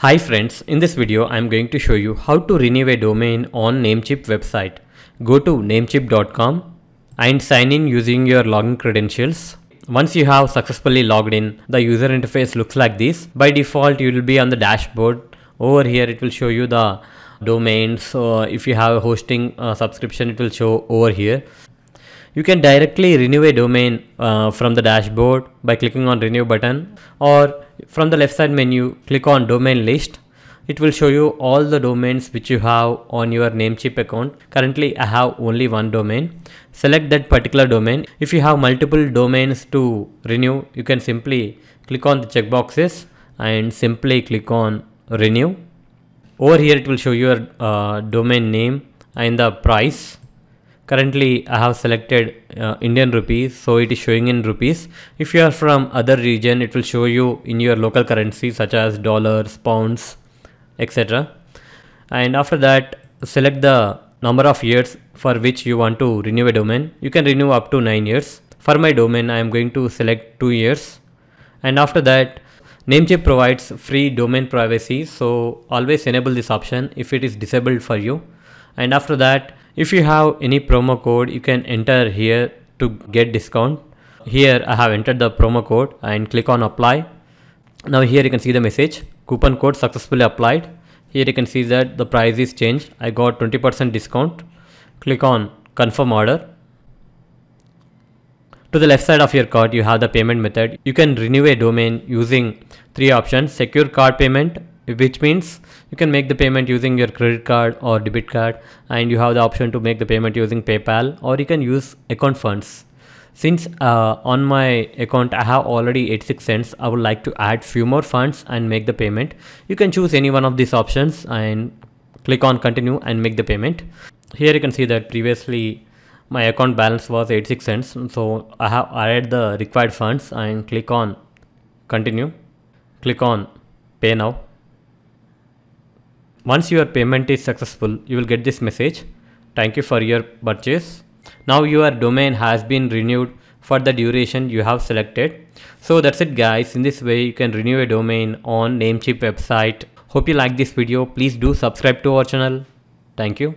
Hi friends, in this video I am going to show you how to renew a domain on Namecheap website. Go to namecheap.com and sign in using your login credentials. Once you have successfully logged in, the user interface looks like this. By default you will be on the dashboard. Over here it will show you the domains. So if you have a hosting subscription, it will show over here. You can directly renew a domain from the dashboard by clicking on renew button, or from the left side menu click on domain list. It will show you all the domains which you have on your Namecheap account. Currently I have only one domain. Select that particular domain. If you have multiple domains to renew, you can simply click on the checkboxes and simply click on renew. Over here it will show your domain name and the price. Currently I have selected Indian rupees, so it is showing in rupees. If you are from other region, it will show you in your local currency such as dollars, pounds, etc. And after that, select the number of years for which you want to renew a domain. You can renew up to 9 years. For my domain, I am going to select 2 years. And after that, Namecheap provides free domain privacy, so always enable this option if it is disabled for you. And after that, if you have any promo code, you can enter here to get discount. Here I have entered the promo code and click on apply. Now here you can see the message, coupon code successfully applied. Here you can see that the price is changed. I got 20% discount. Click on confirm order. To the left side of your cart, you have the payment method. You can renew a domain using 3 options. Secure card payment, which means you can make the payment using your credit card or debit card, and you have the option to make the payment using PayPal, or you can use account funds. Since on my account I have already 86 cents, I would like to add few more funds and make the payment. You can choose any one of these options and click on continue and make the payment. Here you can see that previously my account balance was 86 cents, so I have added the required funds and click on continue. Click on pay now. Once your payment is successful, you will get this message, thank you for your purchase. Now your domain has been renewed for the duration you have selected. So that's it guys, in this way you can renew a domain on Namecheap website. Hope you like this video. Please do subscribe to our channel. Thank you.